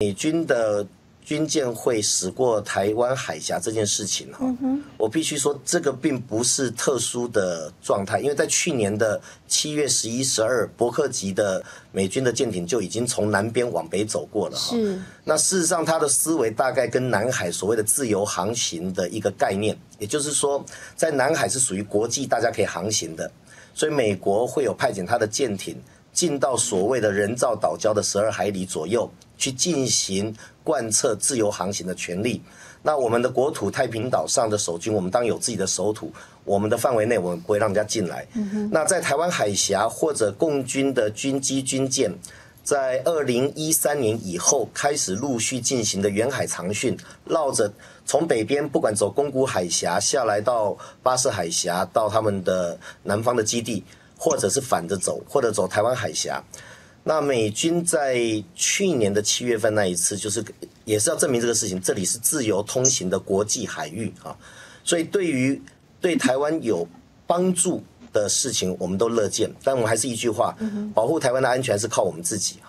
美军的军舰会驶过台湾海峡这件事情哈，我必须说这个并不是特殊的状态，因为在去年的7月11、12，伯克级的美军的舰艇就已经从南边往北走过了哈。那事实上，它的思维大概跟南海所谓的自由航行的一个概念，也就是说，在南海是属于国际大家可以航行的，所以美国会有派遣它的舰艇进到所谓的人造岛礁的12海里左右。 去进行贯彻自由航行的权利。那我们的国土太平岛上的守军，我们当然有自己的守土，我们的范围内我们不会让人家进来。那在台湾海峡或者共军的军机军舰，在2013年以后开始陆续进行的远海长训，绕着从北边不管走宫古海峡下来到巴士海峡，到他们的南方的基地，或者是反着走，或者走台湾海峡。 那美军在去年的7月份那一次，就是也是要证明这个事情，这里是自由通行的国际海域啊，所以对台湾有帮助的事情，我们都乐见。但我们还是一句话，保护台湾的安全是靠我们自己。